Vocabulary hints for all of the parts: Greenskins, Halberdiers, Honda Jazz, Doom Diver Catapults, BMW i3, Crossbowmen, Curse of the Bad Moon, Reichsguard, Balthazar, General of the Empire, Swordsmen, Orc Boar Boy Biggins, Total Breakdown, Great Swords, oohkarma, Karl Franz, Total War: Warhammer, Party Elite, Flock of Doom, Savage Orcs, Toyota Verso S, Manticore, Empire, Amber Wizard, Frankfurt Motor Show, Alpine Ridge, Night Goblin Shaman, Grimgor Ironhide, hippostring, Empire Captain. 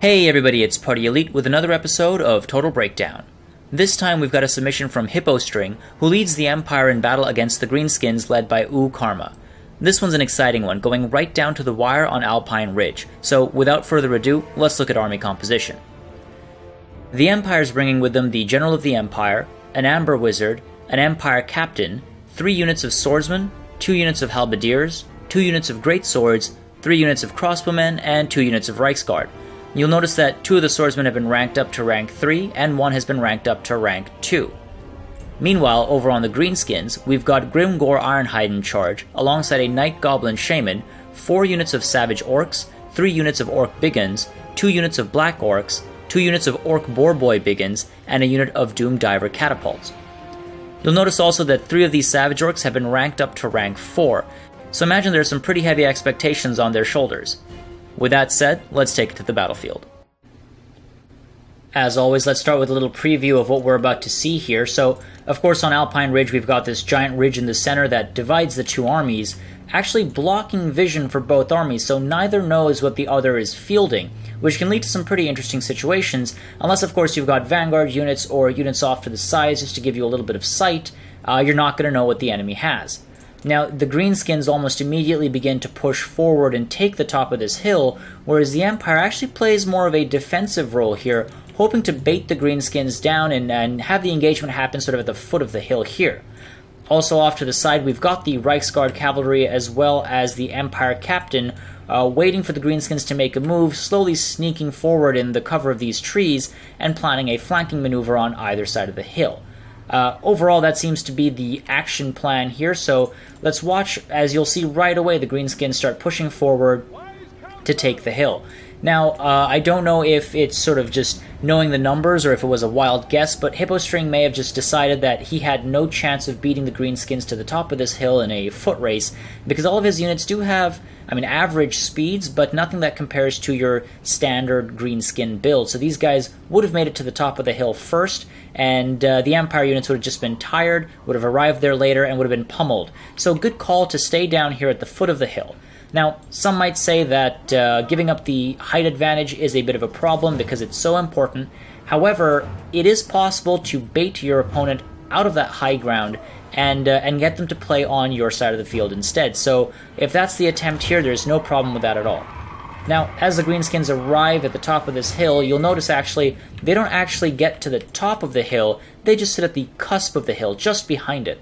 Hey everybody, it's Party Elite with another episode of Total Breakdown. This time we've got a submission from Hippostring, who leads the Empire in battle against the Greenskins led by oohkarma. This one's an exciting one, going right down to the wire on Alpine Ridge, so without further ado, let's look at army composition. The Empire's bringing with them the General of the Empire, an Amber Wizard, an Empire Captain, 3 units of Swordsmen, 2 units of Halberdiers, 2 units of Great Swords, 3 units of Crossbowmen, and 2 units of Reichsguard. You'll notice that 2 of the swordsmen have been ranked up to rank 3, and 1 has been ranked up to rank 2. Meanwhile, over on the Greenskins, we've got Grimgor Ironhide in charge, alongside a Night Goblin Shaman, 4 units of Savage Orcs, 3 units of Orc Biggins, 2 units of Black Orcs, 2 units of Orc Boar Boy Biggins, and a unit of Doom Diver Catapults. You'll notice also that 3 of these Savage Orcs have been ranked up to rank 4, so imagine there's some pretty heavy expectations on their shoulders. With that said, let's take it to the battlefield. As always, let's start with a little preview of what we're about to see here. So, of course, on Alpine Ridge, we've got this giant ridge in the center that divides the 2 armies, actually blocking vision for both armies, so neither knows what the other is fielding, which can lead to some pretty interesting situations, unless, of course, you've got vanguard units or units off to the sides just to give you a little bit of sight. You're not going to know what the enemy has. Now, the Greenskins almost immediately begin to push forward and take the top of this hill, whereas the Empire actually plays more of a defensive role here, hoping to bait the Greenskins down and have the engagement happen sort of at the foot of the hill here. Also off to the side, we've got the Reichsguard Cavalry as well as the Empire Captain waiting for the Greenskins to make a move, slowly sneaking forward in the cover of these trees and planning a flanking maneuver on either side of the hill. Overall, that seems to be the action plan here, so let's watch as you'll see right away the Greenskins start pushing forward to take the hill. Now, I don't know if it's sort of just knowing the numbers or if it was a wild guess, but Hippostring may have just decided that he had no chance of beating the Greenskins to the top of this hill in a foot race, because all of his units do have, average speeds, but nothing that compares to your standard Greenskin build. So these guys would have made it to the top of the hill first, and the Empire units would have just been tired, would have arrived there later, and would have been pummeled. So good call to stay down here at the foot of the hill. Now, some might say that giving up the height advantage is a bit of a problem because it's so important. However, it is possible to bait your opponent out of that high ground and get them to play on your side of the field instead. So if that's the attempt here, there's no problem with that at all. Now, as the Greenskins arrive at the top of this hill, you'll notice actually they don't actually get to the top of the hill. They just sit at the cusp of the hill, just behind it.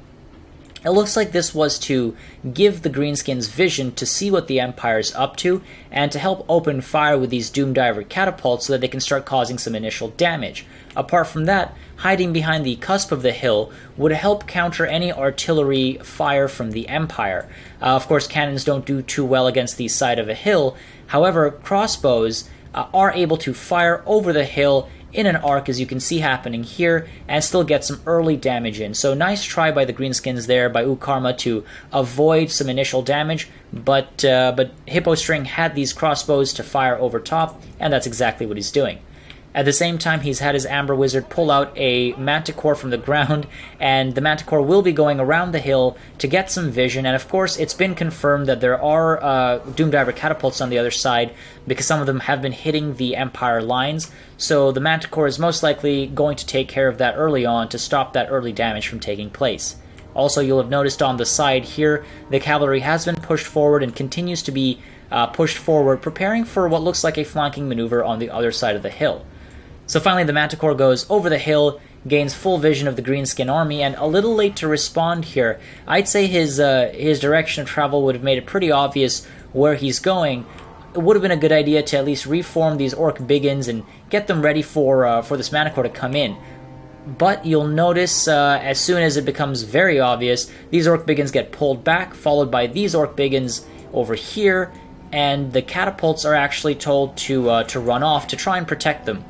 It looks like this was to give the Greenskins vision to see what the Empire's up to and to help open fire with these Doom Diver catapults so that they can start causing some initial damage. Apart from that, hiding behind the cusp of the hill would help counter any artillery fire from the Empire. Of course, cannons don't do too well against the side of a hill. However, crossbows are able to fire over the hill in an arc, as you can see happening here, and still get some early damage in. So nice try by the Greenskins there, by oohkarma, to avoid some initial damage, but Hippostring had these crossbows to fire over top, and that's exactly what he's doing. At the same time, he's had his Amber Wizard pull out a Manticore from the ground, and the Manticore will be going around the hill to get some vision, and of course it's been confirmed that there are Doom Diver catapults on the other side because some of them have been hitting the Empire lines, so the Manticore is most likely going to take care of that early on to stop that early damage from taking place. Also, you'll have noticed on the side here, the cavalry has been pushed forward and continues to be pushed forward, preparing for what looks like a flanking maneuver on the other side of the hill. So finally, the Manticore goes over the hill, gains full vision of the Greenskin army, and a little late to respond here. I'd say his direction of travel would have made it pretty obvious where he's going. It would have been a good idea to at least reform these Orc Biggins and get them ready for this Manticore to come in. But you'll notice as soon as it becomes very obvious, these Orc Biggins get pulled back, followed by these Orc Biggins over here, and the catapults are actually told to run off to try and protect them.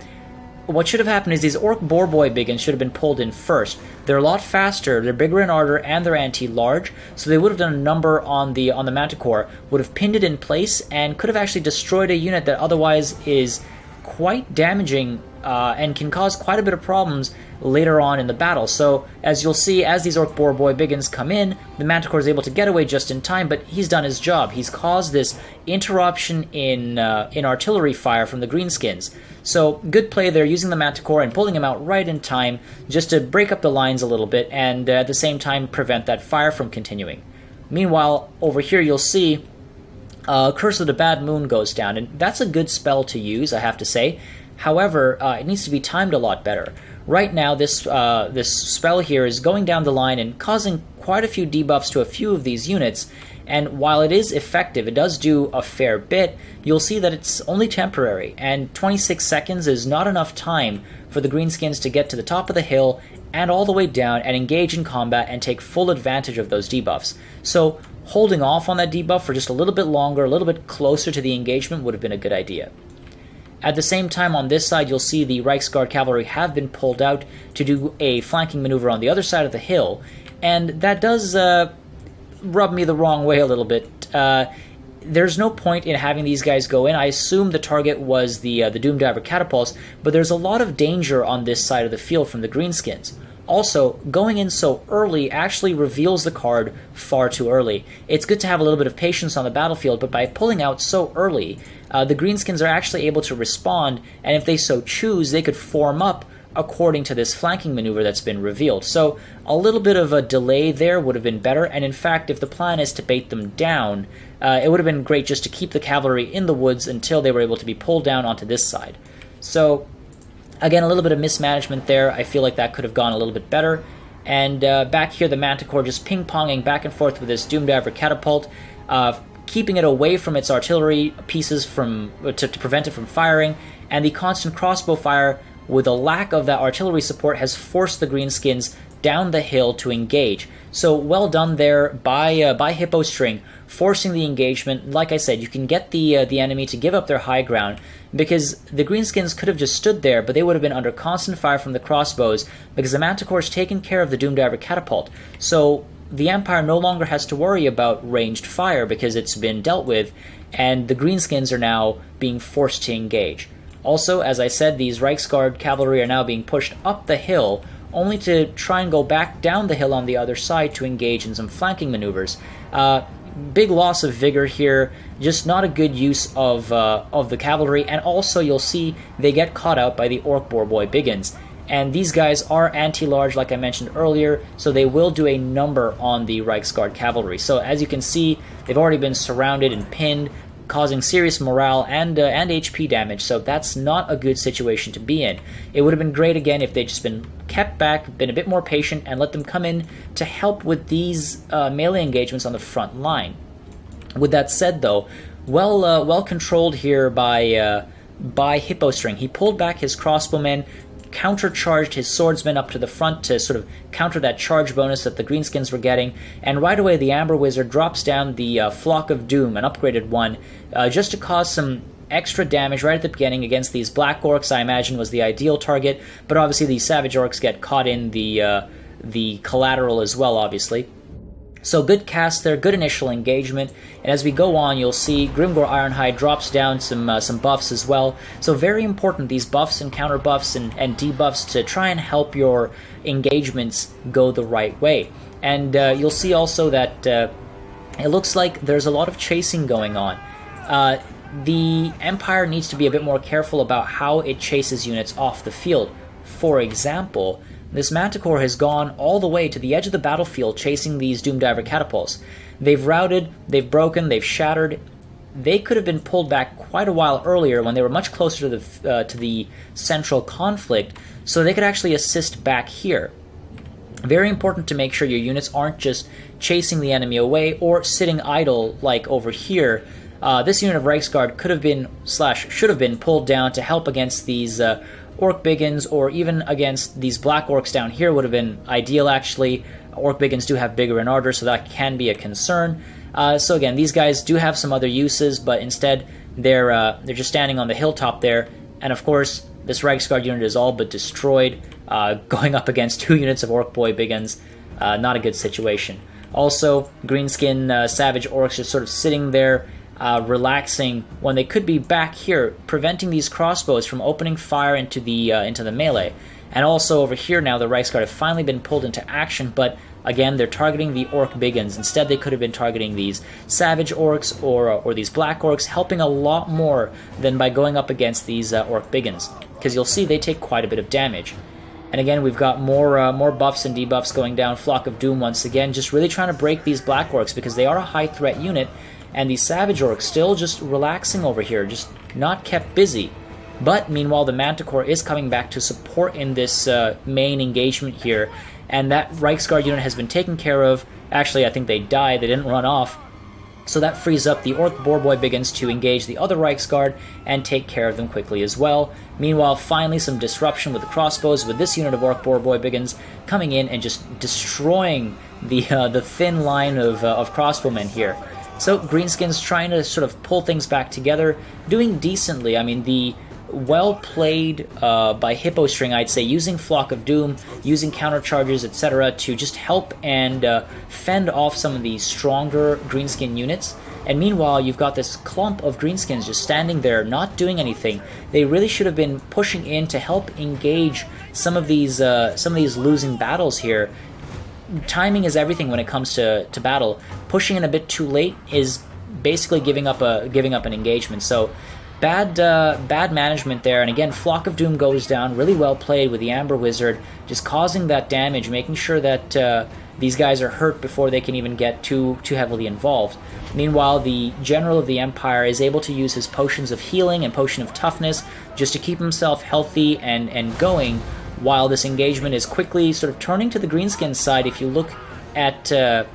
What should have happened is these Orc Boar Boy Biggins should have been pulled in first. They're a lot faster, they're bigger in order, and they're anti-large, so they would have done a number on the Manticore, would have pinned it in place, and could have actually destroyed a unit that otherwise is quite damaging and can cause quite a bit of problems later on in the battle. So as you'll see, as these Orc Boar Boy Biggins come in, the Manticore is able to get away just in time, but he's done his job. He's caused this interruption in artillery fire from the Greenskins. So good play there, using the Manticore and pulling him out right in time just to break up the lines a little bit and at the same time prevent that fire from continuing. Meanwhile, over here you'll see Curse of the Bad Moon goes down, and that's a good spell to use, I have to say. However, it needs to be timed a lot better. Right now, this spell here is going down the line and causing quite a few debuffs to a few of these units, and while it is effective, it does do a fair bit, you'll see that it's only temporary, and 26 seconds is not enough time for the Greenskins to get to the top of the hill and all the way down and engage in combat and take full advantage of those debuffs. So holding off on that debuff for just a little bit longer, a little bit closer to the engagement would have been a good idea. At the same time, on this side, you'll see the Reichsguard cavalry have been pulled out to do a flanking maneuver on the other side of the hill, and that does rub me the wrong way a little bit. There's no point in having these guys go in. I assume the target was the Doom Diver Catapults, but there's a lot of danger on this side of the field from the Greenskins. Also, going in so early actually reveals the card far too early. It's good to have a little bit of patience on the battlefield, but by pulling out so early, the Greenskins are actually able to respond, and if they so choose, they could form up according to this flanking maneuver that's been revealed. So a little bit of a delay there would have been better, and in fact, if the plan is to bait them down, it would have been great just to keep the cavalry in the woods until they were able to be pulled down onto this side. So again, a little bit of mismanagement there. I feel like that could have gone a little bit better. And back here, the Manticore just ping-ponging back and forth with this Doom Diver Catapult, keeping it away from its artillery pieces to prevent it from firing, and the constant crossbow fire with a lack of that artillery support has forced the Greenskins down the hill to engage. So well done there by Hippostring, forcing the engagement. Like I said, you can get the enemy to give up their high ground, because the Greenskins could have just stood there, but they would have been under constant fire from the crossbows, because the Manticore's taken care of the Doom Diver Catapult. So the Empire no longer has to worry about ranged fire because it's been dealt with, and the Greenskins are now being forced to engage. Also, as I said, these Reichsguard cavalry are now being pushed up the hill, only to try and go back down the hill on the other side to engage in some flanking maneuvers. Big loss of vigor here, just not a good use of the cavalry, and also you'll see they get caught out by the Orc Boar Boy Biggins. And these guys are anti-large, like I mentioned earlier, so they will do a number on the Reichsguard cavalry. So as you can see, they've already been surrounded and pinned, causing serious morale and HP damage, so that's not a good situation to be in. It would have been great, again, if they'd just been kept back, been a bit more patient, and let them come in to help with these melee engagements on the front line. With that said, though, well controlled here by Hippostring. He pulled back his crossbowmen, countercharged his swordsmen up to the front to sort of counter that charge bonus that the Greenskins were getting, and right away the Amber Wizard drops down the Flock of Doom, an upgraded one, just to cause some extra damage right at the beginning against these Black Orcs. I imagine was the ideal target, but obviously these Savage Orcs get caught in the collateral as well, obviously. So good cast there, good initial engagement, and as we go on, you'll see Grimgor Ironhide drops down some buffs as well. So very important, these buffs and counter buffs and debuffs to try and help your engagements go the right way. And you'll see also that it looks like there's a lot of chasing going on. The Empire needs to be a bit more careful about how it chases units off the field. For example, this Manticore has gone all the way to the edge of the battlefield chasing these Doom Diver Catapults. They've routed, they've broken, they've shattered. They could have been pulled back quite a while earlier when they were much closer to the central conflict, so they could actually assist back here. Very important to make sure your units aren't just chasing the enemy away or sitting idle like over here. This unit of Reichsguard could have been, slash should have been, pulled down to help against these Orc Biggins, or even against these Black Orcs down here would have been ideal, actually. Orc Biggins do have bigger in order, so that can be a concern. So again, these guys do have some other uses, but instead they're just standing on the hilltop there. And of course, this Reichsguard unit is all but destroyed, going up against two units of Orc Boy Biggins. Not a good situation. Also, Greenskin Savage Orcs just sort of sitting there, relaxing when they could be back here, preventing these crossbows from opening fire into the melee. And also over here now, the Reichsguard have finally been pulled into action, but again, they're targeting the Orc Biggins. Instead, they could have been targeting these Savage Orcs or these Black Orcs, helping a lot more than by going up against these Orc Biggins, because you'll see they take quite a bit of damage. And again, we've got more buffs and debuffs going down. Flock of Doom once again, just really trying to break these Black Orcs because they are a high threat unit, and these Savage Orcs still just relaxing over here, just not kept busy. But meanwhile, the Manticore is coming back to support in this main engagement here, and that Reichsguard unit has been taken care of. Actually, I think they died, they didn't run off. So that frees up the Orc Boar Boy Biggins to engage the other Reichsguard and take care of them quickly as well. Meanwhile, finally some disruption with the crossbows, with this unit of Orc Boar Boy Biggins coming in and just destroying the thin line of crossbowmen here. So Greenskins trying to sort of pull things back together, doing decently. I mean, the well played by Hippostring, I'd say, using Flock of Doom, using counter charges, etc., to just help and fend off some of these stronger Greenskin units. And meanwhile, you've got this clump of Greenskins just standing there, not doing anything. They really should have been pushing in to help engage some of these losing battles here. Timing is everything when it comes to battle. Pushing in a bit too late is basically giving up an engagement. So. Bad management there, and again, Flock of Doom goes down, really well played with the Amber Wizard, just causing that damage, making sure that these guys are hurt before they can even get too heavily involved. Meanwhile, the General of the Empire is able to use his potions of healing and potion of toughness just to keep himself healthy and going, while this engagement is quickly sort of turning to the Greenskin side. If you look at the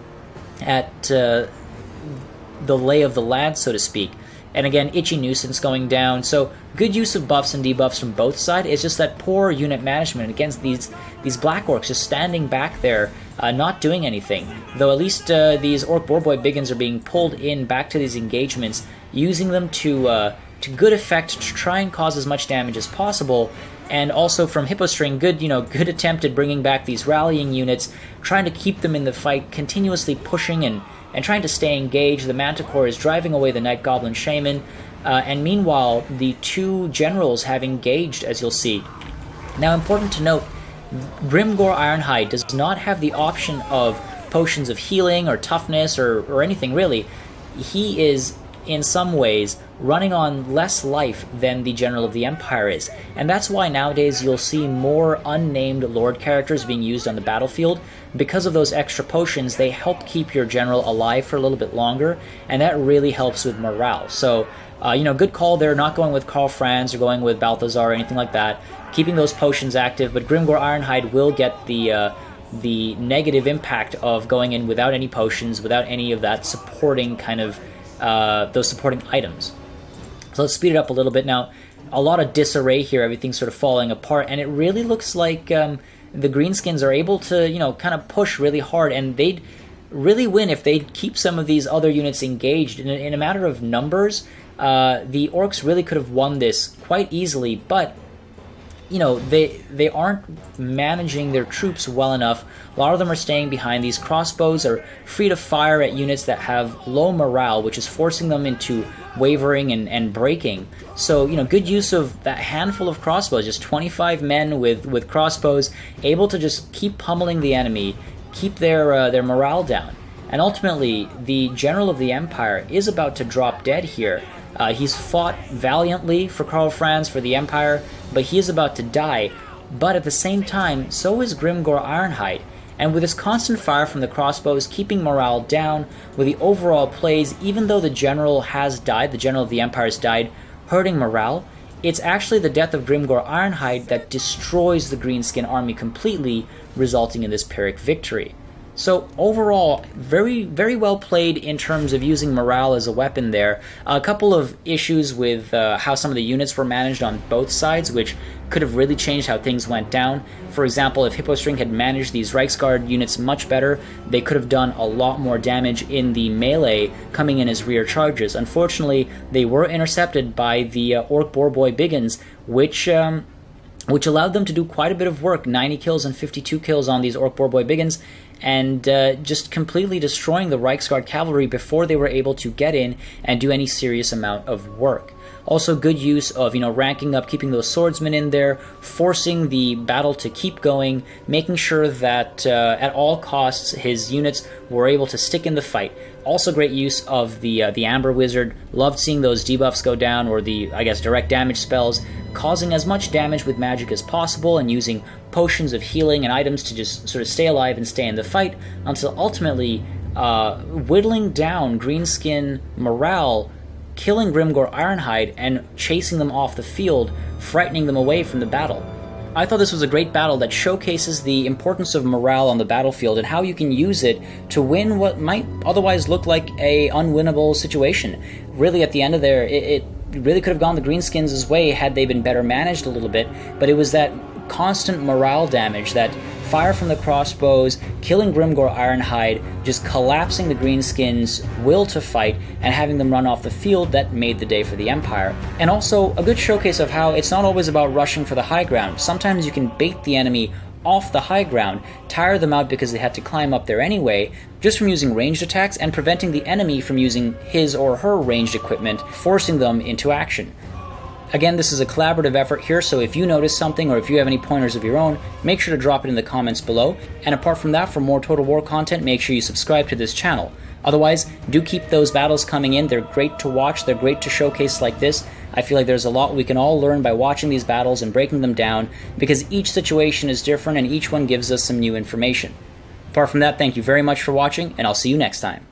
lay of the land, so to speak. And again, Itchy Nuisance going down. So good use of buffs and debuffs from both sides. It's just that poor unit management against these Black Orcs just standing back there, not doing anything. Though at least these Orc Boar Boy Biggins are being pulled in back to these engagements, using them to good effect to try and cause as much damage as possible. And also from Hippostring, good attempt at bringing back these rallying units, trying to keep them in the fight, continuously pushing and trying to stay engaged. The Manticore is driving away the Night Goblin Shaman, and meanwhile, the two generals have engaged, as you'll see. Now, important to note, Grimgor Ironhide does not have the option of potions of healing or toughness or anything, really. He is, in some ways, running on less life than the General of the Empire is. And that's why nowadays you'll see more unnamed Lord characters being used on the battlefield. Because of those extra potions, they help keep your general alive for a little bit longer, and that really helps with morale. So, good call there, not going with Karl Franz or going with Balthazar or anything like that, keeping those potions active, but Grimgor Ironhide will get the negative impact of going in without any potions, without any of that supporting kind of, those supporting items. So let's speed it up a little bit now. A lot of disarray here, everything's sort of falling apart, and it really looks like the Greenskins are able to, kind of push really hard, and they'd really win if they'd keep some of these other units engaged. In a matter of numbers, the Orcs really could have won this quite easily, but they aren't managing their troops well enough. A lot of them are staying behind. These crossbows are free to fire at units that have low morale, which is forcing them into wavering and breaking. So, good use of that handful of crossbows, just 25 men with crossbows, able to just keep pummeling the enemy, keep their morale down. And ultimately, the General of the Empire is about to drop dead here. He's fought valiantly for Karl Franz, for the Empire, but he is about to die. But at the same time, so is Grimgor Ironhide. And with his constant fire from the crossbows, keeping morale down, with the overall plays, even though the general has died, the General of the Empire has died, hurting morale, it's actually the death of Grimgor Ironhide that destroys the Greenskin army completely, resulting in this Pyrrhic victory. So overall, very, very well played in terms of using morale as a weapon there. A couple of issues with how some of the units were managed on both sides, which could have really changed how things went down. For example, if Hippostring had managed these Reichsguard units much better, they could have done a lot more damage in the melee, coming in as rear charges. Unfortunately, they were intercepted by the Orc Boar Boy Biggins, which allowed them to do quite a bit of work, 90 kills and 52 kills on these Orc Boar Boy Biggins, and just completely destroying the Reichsguard cavalry before they were able to get in and do any serious amount of work. Also good use of, ranking up, keeping those swordsmen in there, forcing the battle to keep going, making sure that at all costs his units were able to stick in the fight. Also great use of the Amber Wizard. Loved seeing those debuffs go down, or the, direct damage spells, causing as much damage with magic as possible and using potions of healing and items to just sort of stay alive and stay in the fight until ultimately whittling down Greenskin morale, killing Grimgor Ironhide and chasing them off the field, frightening them away from the battle. I thought this was a great battle that showcases the importance of morale on the battlefield and how you can use it to win what might otherwise look like a unwinnable situation. Really, at the end of there, it really could have gone the Greenskins' way had they been better managed a little bit, but it was that constant morale damage, that fire from the crossbows, killing Grimgor Ironhide, just collapsing the Greenskins' will to fight and having them run off the field, that made the day for the Empire. And also a good showcase of how it's not always about rushing for the high ground. Sometimes you can bait the enemy off the high ground, tire them out because they had to climb up there anyway, just from using ranged attacks and preventing the enemy from using his or her ranged equipment, forcing them into action. Again, this is a collaborative effort here, so if you notice something or if you have any pointers of your own, make sure to drop it in the comments below. And apart from that, for more Total War content, make sure you subscribe to this channel. Otherwise, do keep those battles coming in. They're great to watch, they're great to showcase like this. I feel like there's a lot we can all learn by watching these battles and breaking them down, because each situation is different and each one gives us some new information. Apart from that, thank you very much for watching, and I'll see you next time.